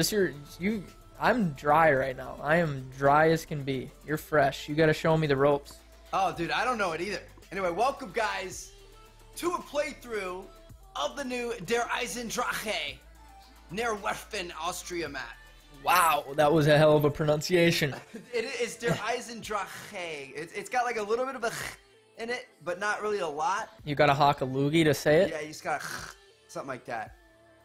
This year, you... I'm dry right now. I am dry as can be. You're fresh. You gotta show me the ropes. Oh, dude, I don't know it either. Anyway, welcome, guys, to a playthrough of the new Der Eisendrache Neerweffen Austria map. Wow, that was a hell of a pronunciation. It is Der Eisendrache. It's got like a little bit of a in it, but not really a lot. You gotta hawk a loogie to say it? Yeah, you just gotta something like that.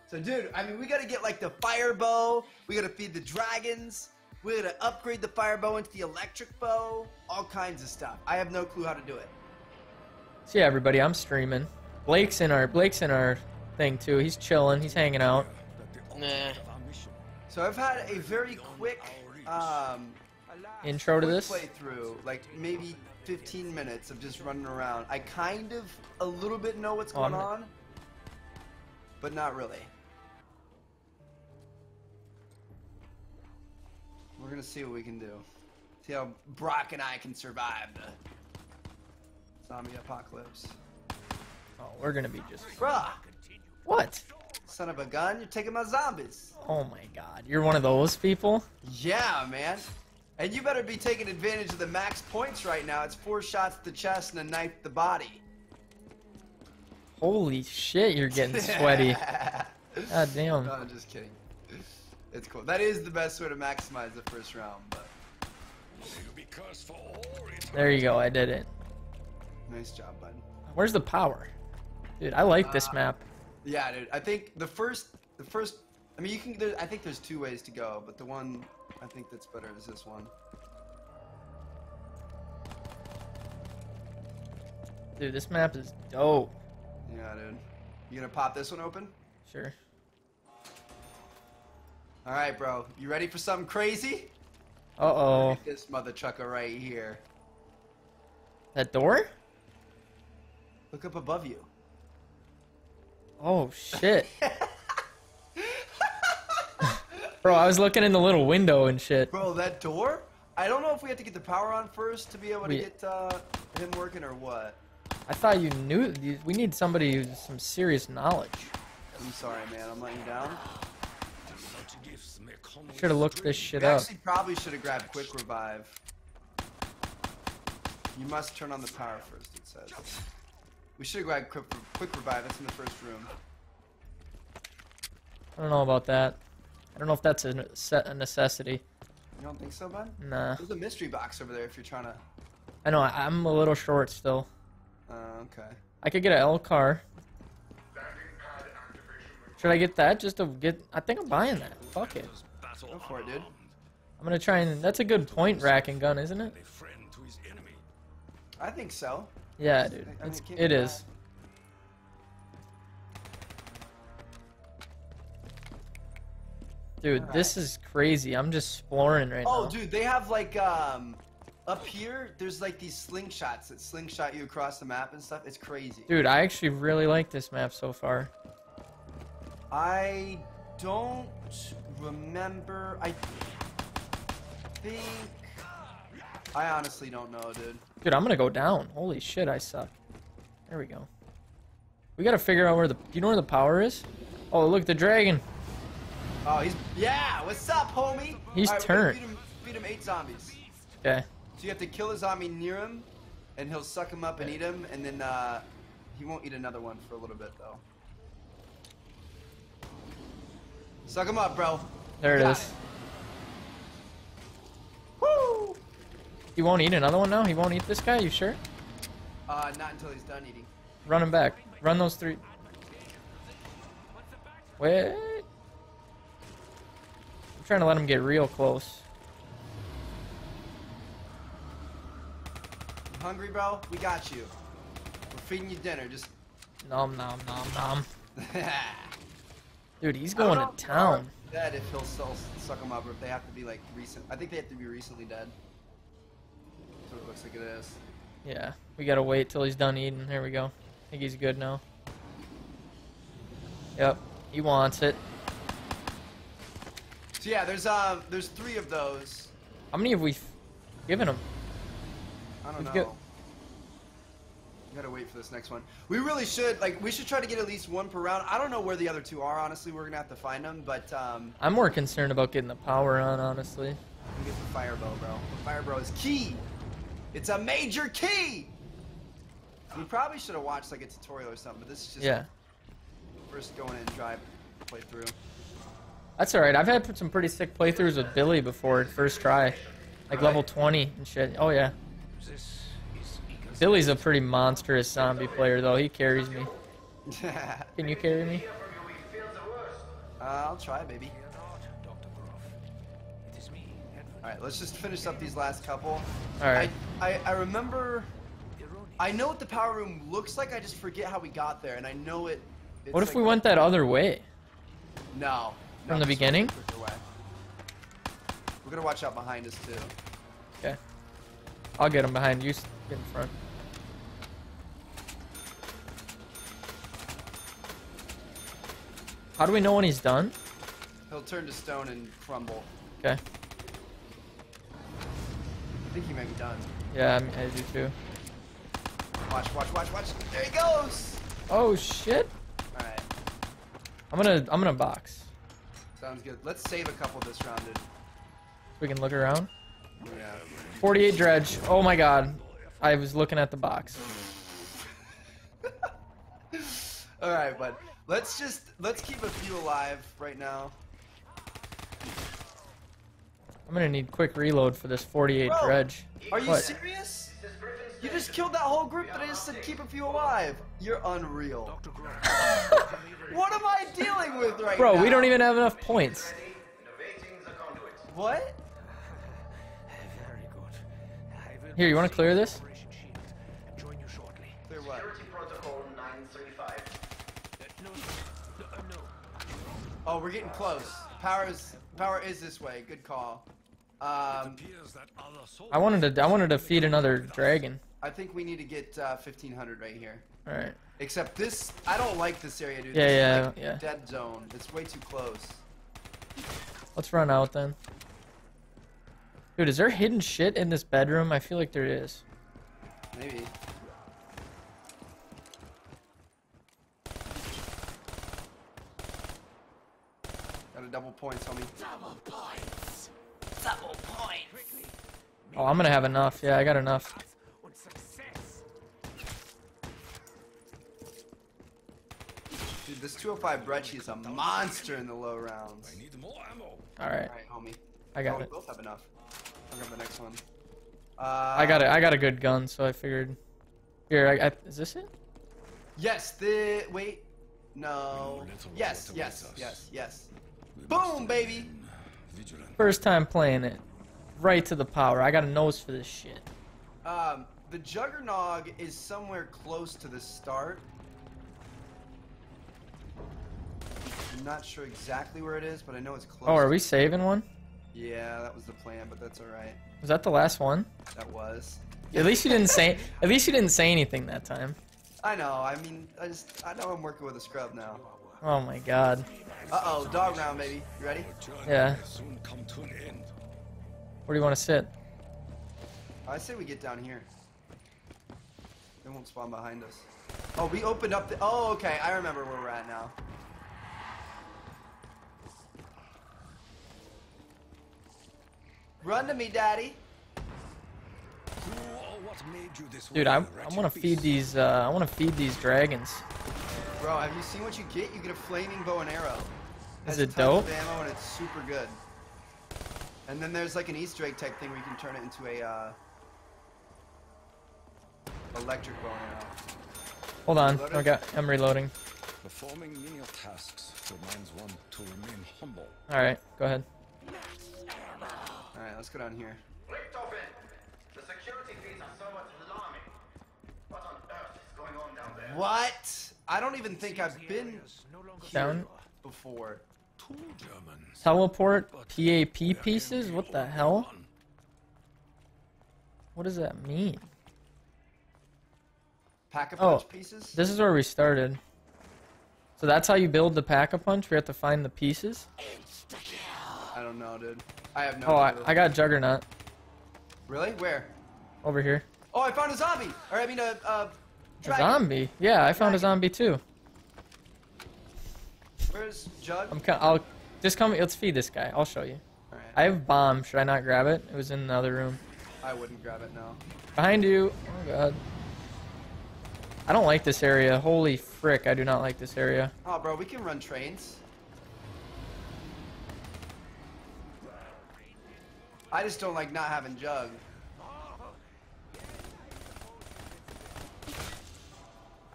So, dude, I mean, we gotta get like the fire bow, we gotta feed the dragons, we gotta upgrade the fire bow into the electric bow, all kinds of stuff. I have no clue how to do it. So yeah, everybody, I'm streaming. Blake's in our thing too. He's chilling, he's hanging out. Nah. So I've had a very quick intro to this playthrough, like maybe 15 minutes of just running around. I kind of a little bit know what's going on, but not really. We're gonna see what we can do. See how Brock and I can survive the zombie apocalypse. Oh, we're gonna be just... Bruh! What? Son of a gun, you're taking my zombies. Oh my god, you're one of those people? Yeah, man. And you better be taking advantage of the max points right now. It's 4 shots to the chest and a knife to the body. Holy shit, you're getting sweaty. God damn. No, I'm just kidding. It's cool. That is the best way to maximize the first round, but... There you go, I did it. Nice job, bud. Where's the power? Dude, I like this map. Yeah, dude. I think the first. I mean, you can. I think there's 2 ways to go, but the one I think that's better is this one. Dude, this map is dope. Yeah, dude. You gonna pop this one open? Sure. All right, bro. You ready for something crazy? Uh oh. Look at this mother trucker right here. That door? Look up above you. Oh shit. Bro, I was looking in the little window and shit. Bro, that door? I don't know if we have to get the power on first to be able to get him working or what. I thought you knew. We need somebody with some serious knowledge. I'm sorry, man. I'm letting you down. Should have looked this shit up. Actually, probably should have grabbed quick revive. You must turn on the power first, it says. We should have grabbed quick revive. That's in the first room. I don't know about that. I don't know if that's a necessity. You don't think so, bud? Nah. There's a mystery box over there if you're trying to... I know. I'm a little short still. Okay. I could get an L car. Should I get that just to get... I think I'm buying that. Fuck it. Go for it, dude. I'm gonna try and... That's a good point racking gun, isn't it? I think so. Yeah, dude. It is. Dude, this is crazy. I'm just exploring right now. Oh, dude, they have like, up here, there's like these slingshots that slingshot you across the map and stuff. It's crazy. Dude, I actually really like this map so far. I don't remember. I think... I honestly don't know, dude. Dude, I'm gonna go down. Holy shit, I suck. There we go. We gotta figure out where the... Do you know where the power is? Oh, look, the dragon. Oh, he's... Yeah, what's up, homie? He's turned. Beat him 8 zombies. Okay. So you have to kill a zombie near him, and he'll suck him up and eat him, and then he won't eat another one for a little bit, though. Suck him up, bro. There it is. Woo! He won't eat another one now? He won't eat this guy? You sure? Not until he's done eating. Run him back. Run those 3. Wait. I'm trying to let him get real close. You hungry, bro? We got you. We're feeding you dinner. Just nom nom nom nom. Dude, he's going to town. Dead if he'll still suck him up, or if they have to be like recent. I think they have to be recently dead. What it looks like it is. Yeah, we gotta wait till he's done eating. There we go. I think he's good now. Yep, he wants it. So yeah, there's 3 of those. How many have we given him? I don't know. gotta wait for this next one. We really should, like, we should try to get at least one per round. I don't know where the other two are, honestly. We're gonna have to find them, but, I'm more concerned about getting the power on, honestly. We get the fire bow, bro. The fire bow is key! It's a major key! We probably should have watched, like, a tutorial or something, but this is just... Yeah. First going in and drive playthrough. That's alright. I've had some pretty sick playthroughs with Billy before at first try. Like, level 20 and shit. Oh, yeah. Billy's a pretty monstrous zombie player, though. He carries me. Can you carry me? I'll try, baby. Alright, let's just finish up these last couple. Alright. I remember... I know what the power room looks like, I just forget how we got there, and I know it... What if like we went that other way? No. From the beginning? We're gonna watch out behind us, too. Okay. I'll get him behind you. Get in front. How do we know when he's done? He'll turn to stone and crumble. Okay. I think he might be done. Yeah, I do too. Watch, watch, watch, watch. There he goes! Oh shit! Alright. I'm gonna box. Sounds good. Let's save a couple this round, dude. We can look around. Yeah. 48 dredge. Oh my god. I was looking at the box. Alright, bud. Let's keep a few alive right now. I'm gonna need quick reload for this 48 dredge. Are you serious? You just killed that whole group that I just said keep a few alive. You're unreal. What am I dealing with right now? Bro, we don't even have enough points. What? Here, you want to clear this? Clear what? Oh, we're getting close. Power is this way. Good call. I wanted to feed another dragon. I think we need to get 1500 right here. All right. Except this, I don't like this area, dude. Yeah, this is like dead zone. It's way too close. Let's run out then. Dude, is there hidden shit in this bedroom? I feel like there is. Maybe. Got a double points, homie. Double points. Double points. Oh, I'm gonna have enough. Yeah, I got enough. Dude, this 205 Brecci is a monster in the low rounds. I need more ammo. Alright. Alright, homie. I got it. We both have enough. I'll grab the next one. I got a good gun, so I figured. Here, is this it? Yes. Wait. No. Yes. Yes. Yes. Yes. Boom, baby. First time playing it. Right to the power. I got a nose for this shit. The Juggernog is somewhere close to the start. I'm not sure exactly where it is, but I know it's close. Oh, are we saving one? Yeah, that was the plan, but that's alright. Was that the last one? That was. At least you didn't say. At least you didn't say anything that time. I know. I mean, I know I'm working with a scrub now. Oh my god. Uh-oh, dog round, baby. You ready? Yeah. Where do you want to sit? I say we get down here. They won't spawn behind us. Oh, we opened up the. Oh, okay. I remember where we're at now. Run to me, daddy. Dude, I want to feed these. I want to feed these dragons. Bro, have you seen what you get? You get a flaming bow and arrow. Is it dope? Of ammo and it's super good. And then there's like an Easter egg type thing where you can turn it into a electric bow and arrow. Hold on, I'm reloading. Performing menial tasks reminds one to remain humble. All right, go ahead. Alright, let's go down here. The security feeds are somewhat alarming. What on earth is going on down there? What? I don't even think I've been down before. Teleport PAP pieces? What the hell? What does that mean? Pack-a-punch pieces? This is where we started. So that's how you build the pack-a-punch? We have to find the pieces? I don't know, dude. I have no idea. I got Juggernaut. Really? Where? Over here. Oh, I found a zombie! Or I mean a A zombie? Yeah, I found a zombie too. Where's Jug? I'll just come. Let's feed this guy. I'll show you. All right. I have a bomb. Should I not grab it? It was in another room. I wouldn't grab it now. Behind you. Oh god. I don't like this area. Holy frick! I do not like this area. Oh, bro, we can run trains. I just don't like not having Jug.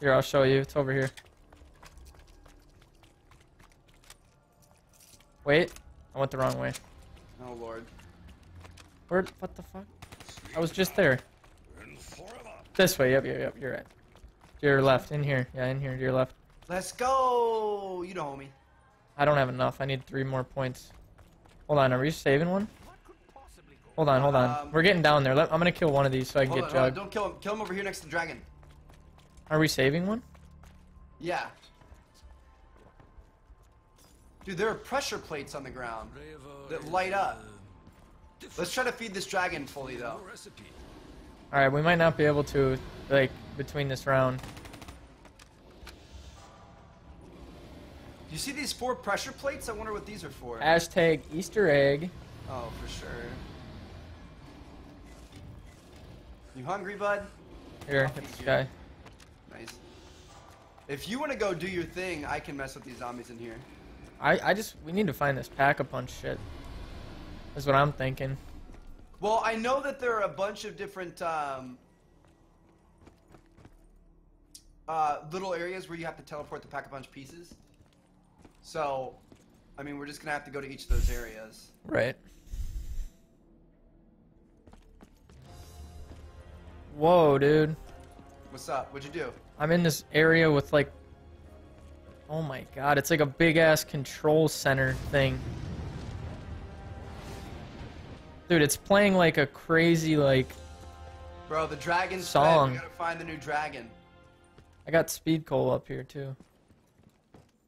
Here, I'll show you. It's over here. Wait, I went the wrong way. Oh lord. Where? What the fuck? I was just there. This way. Yep, yep, yep. You're right. To your left. In here. Yeah, in here. To your left. Let's go. You know me. I don't have enough. I need 3 more points. Hold on. Are we saving one? Hold on. Hold on. We're getting down there. I'm gonna kill one of these so I can get Jug. Don't kill him. Kill him over here next to the dragon. Are we saving one? Yeah. Dude, there are pressure plates on the ground that light up. Let's try to feed this dragon fully, though. Alright, we might not be able to, like, between this round. You see these 4 pressure plates? I wonder what these are for. Hashtag Easter egg. Oh, for sure. You hungry, bud? Here, hit this guy. Nice. If you want to go do your thing, I can mess with these zombies in here. We need to find this pack-a-punch shit. That's what I'm thinking. Well, I know that there are a bunch of different little areas where you have to teleport the pack-a-punch pieces. So, I mean, we're just gonna have to go to each of those areas. Right. Whoa, dude. What's up? What'd you do? I'm in this area with like... Oh my god, it's like a big-ass control center thing. Dude, it's playing like a crazy, like... Bro, the dragon's song. We gotta find the new dragon. I got speed coal up here, too.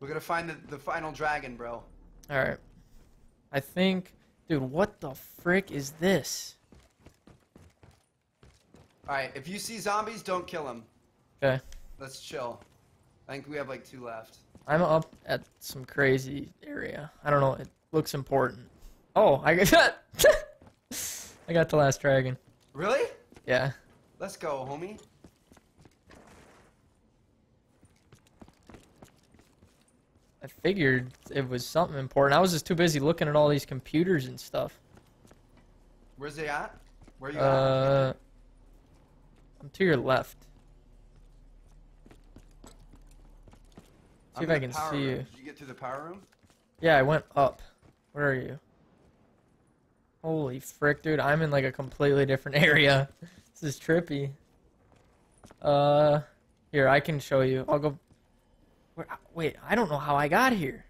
We're gonna find the final dragon, bro. Alright. I think... Dude, what the frick is this? Alright, if you see zombies, don't kill them. Okay. Let's chill. I think we have like 2 left. I'm up at some crazy area. I don't know. It looks important. Oh, I got I got the last dragon. Really? Yeah. Let's go, homie. I figured it was something important. I was just too busy looking at all these computers and stuff. Where's they at? Where are you at? I'm to your left. See if I can see you. Did you get to the power room? Yeah, I went up. Where are you? Holy frick, dude. I'm in like a completely different area. This is trippy. Here, I can show you. I'll go... Wait, I don't know how I got here.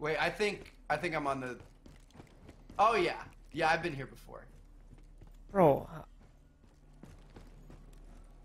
Wait, I think I'm on the... Oh, yeah. Yeah, I've been here before. Bro,